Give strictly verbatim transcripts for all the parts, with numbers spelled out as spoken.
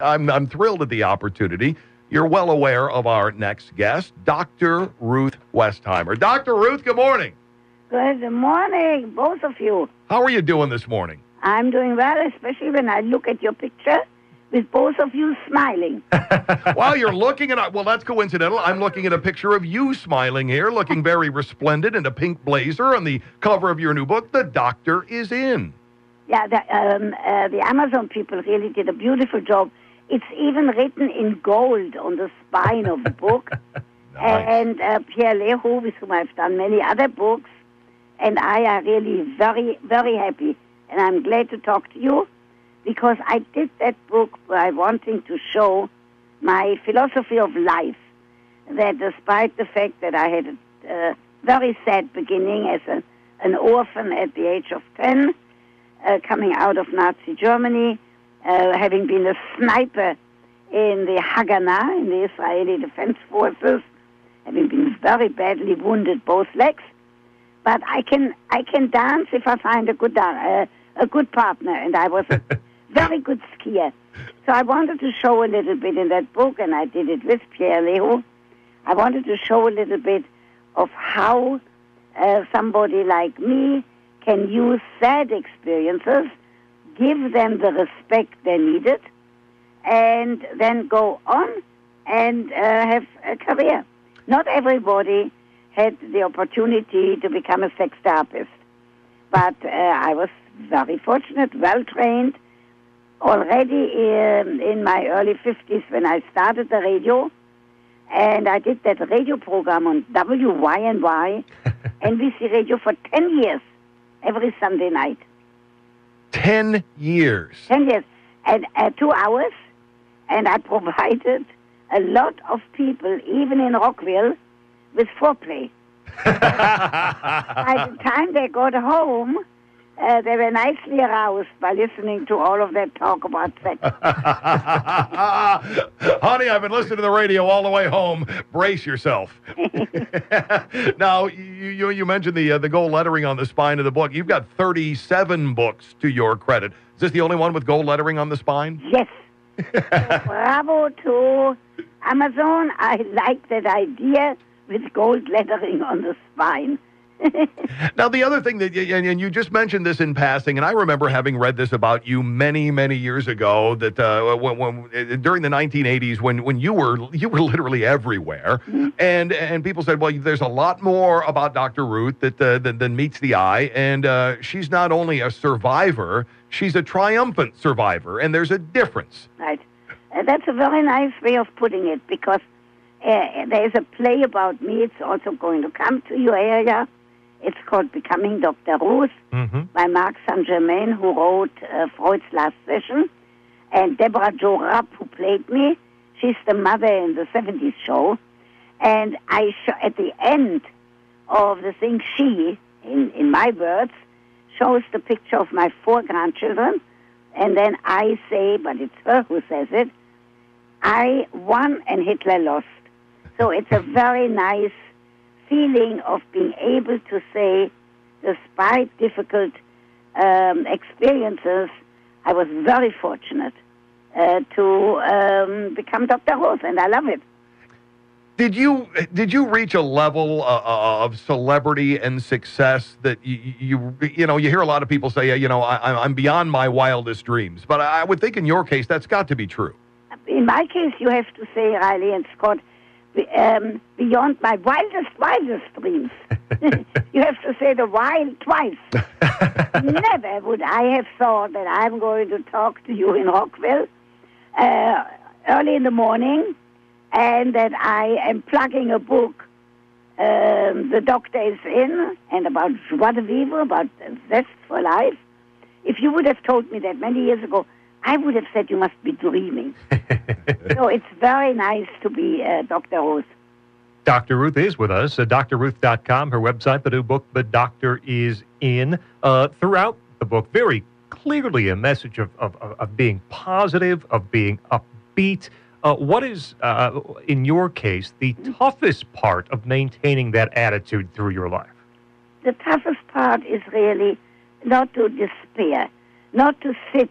I'm, I'm thrilled at the opportunity. You're well aware of our next guest, Doctor Ruth Westheimer. Doctor Ruth, good morning. Good morning, both of you. How are you doing this morning? I'm doing well, especially when I look at your picture with both of you smiling. Wow, you're looking at... Well, that's coincidental. I'm looking at a picture of you smiling here, looking very resplendent in a pink blazer on the cover of your new book, The Doctor Is In. Yeah, the, um, uh, the Amazon people really did a beautiful job. It's even written in gold on the spine of the book. Nice. And uh, Pierre Lehu, with whom I've done many other books, and I are really very, very happy. And I'm glad to talk to you, because I did that book by wanting to show my philosophy of life, that despite the fact that I had a uh, very sad beginning as a, an orphan at the age of ten, uh, coming out of Nazi Germany, uh, having been a sniper in the Haganah, in the Israeli Defense Forces, having been very badly wounded, both legs, but I can I can dance if I find a good uh, a good partner, and I was a very good skier. So I wanted to show a little bit in that book, and I did it with Pierre Lehu. I wanted to show a little bit of how uh, somebody like me can use sad experiences, give them the respect they needed, and then go on and uh, have a career. Not everybody had the opportunity to become a sex therapist, but uh, I was very fortunate, well-trained. Already in, in my early fifties when I started the radio, and I did that radio program on W Y N Y, N B C Radio, for ten years, every Sunday night. Ten years? Ten years, and uh, two hours, and I provided a lot of people, even in Rockville, with foreplay. By the time they got home, Uh, they were nicely aroused by listening to all of that talk about sex. Honey, I've been listening to the radio all the way home. Brace yourself. Now, you, you, you mentioned the, uh, the gold lettering on the spine of the book. You've got thirty-seven books to your credit. Is this the only one with gold lettering on the spine? Yes. So, bravo to Amazon. I like that idea with gold lettering on the spine. Now, the other thing that, and you just mentioned this in passing, and I remember having read this about you many, many years ago, that uh, when, when, during the nineteen eighties, when, when you were you were literally everywhere, mm-hmm. and and people said, well, there's a lot more about Doctor Ruth that uh, than, than meets the eye, and uh, she's not only a survivor, she's a triumphant survivor, and there's a difference. Right. Uh, that's a very nice way of putting it, because uh, there's a play about me. It's also going to come to your area. It's called Becoming Doctor Ruth, mm-hmm. by Mark Saint-Germain, who wrote uh, Freud's Last Session. And Deborah Jo Rupp, who played me, she's the mother in the seventies show. And I sh at the end of the thing, she, in, in my words, shows the picture of my four grandchildren. And then I say, but it's her who says it, I won and Hitler lost. So it's a very nice feeling of being able to say, despite difficult um, experiences, I was very fortunate uh, to um, become Doctor Ruth, and I love it. Did you did you reach a level uh, of celebrity and success that you, you you know you hear a lot of people say, you know, I, I'm beyond my wildest dreams, but I would think in your case that's got to be true. In my case, you have to say, Riley and Scott, Um, beyond my wildest, wildest dreams. You have to say the wild twice. Never would I have thought that I'm going to talk to you in Rockville uh, early in the morning, and that I am plugging a book, um, The Doctor Is In, and about joie de vivre, about zest for life. If you would have told me that many years ago, I would have said you must be dreaming. So it's very nice to be uh, Doctor Ruth. Doctor Ruth is with us at D R Ruth dot com, her website, the new book, The Doctor Is In. Uh, throughout the book, very clearly a message of, of, of being positive, of being upbeat. Uh, what is, uh, in your case, the toughest part of maintaining that attitude through your life? The toughest part is really not to despair, not to sit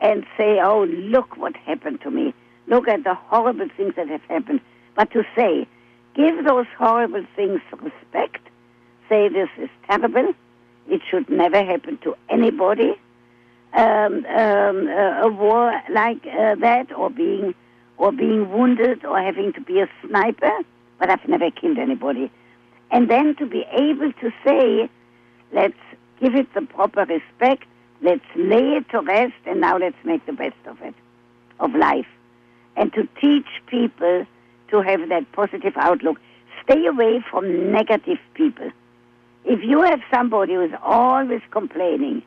and say, oh, look what happened to me. Look at the horrible things that have happened. But to say, give those horrible things respect. Say this is terrible. It should never happen to anybody. Um, um, uh, a war like uh, that, or being, or being wounded, or having to be a sniper. But I've never killed anybody. And then to be able to say, let's give it the proper respect. Let's lay it to rest, and now let's make the best of it, of life. And to teach people to have that positive outlook. Stay away from negative people. If you have somebody who is always complaining,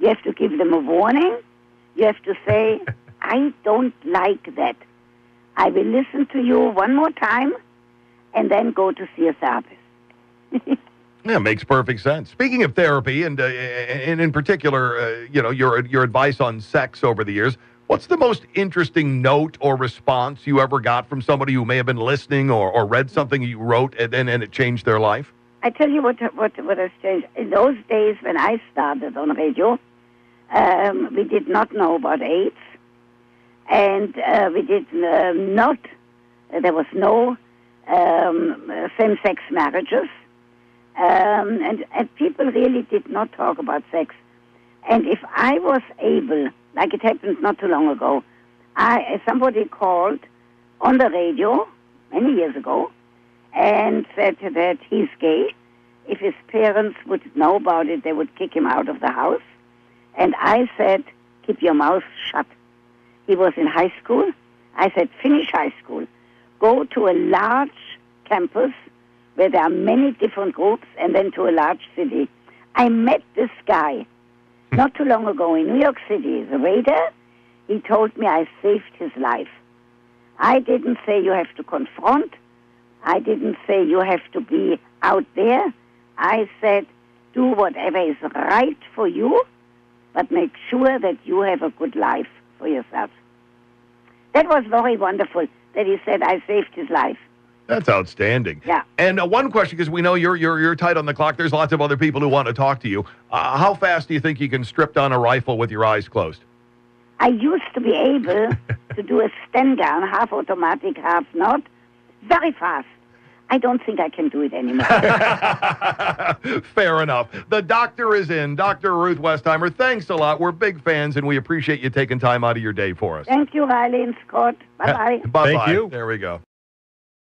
you have to give them a warning. You have to say, I don't like that. I will listen to you one more time, and then go to see a therapist. Yeah, makes perfect sense. Speaking of therapy, and uh, and in particular, uh, you know, your your advice on sex over the years. What's the most interesting note or response you ever got from somebody who may have been listening or, or read something you wrote, and, and and it changed their life? I tell you what what what has changed. In those days when I started on radio, um, we did not know about AIDS, and uh, we did uh, not. Uh, there was no um, same-sex marriages. Um, and, and people really did not talk about sex. And if I was able, like it happened not too long ago, I somebody called on the radio many years ago and said that he's gay. If his parents would know about it, they would kick him out of the house. And I said, keep your mouth shut. He was in high school. I said, finish high school. Go to a large campus where there are many different groups, and then to a large city. I met this guy not too long ago in New York City. He's a waiter. He told me I saved his life. I didn't say you have to confront. I didn't say you have to be out there. I said do whatever is right for you, but make sure that you have a good life for yourself. That was very wonderful that he said I saved his life. That's outstanding. Yeah. And uh, one question, because we know you're, you're you're tight on the clock. There's lots of other people who want to talk to you. Uh, how fast do you think you can strip down a rifle with your eyes closed? I used to be able to do a stand down, half automatic, half not, very fast. I don't think I can do it anymore. Fair enough. The Doctor Is In. Doctor Ruth Westheimer, thanks a lot. We're big fans, and we appreciate you taking time out of your day for us. Thank you, Riley and Scott. Bye-bye. Bye-bye. Thank you. There we go.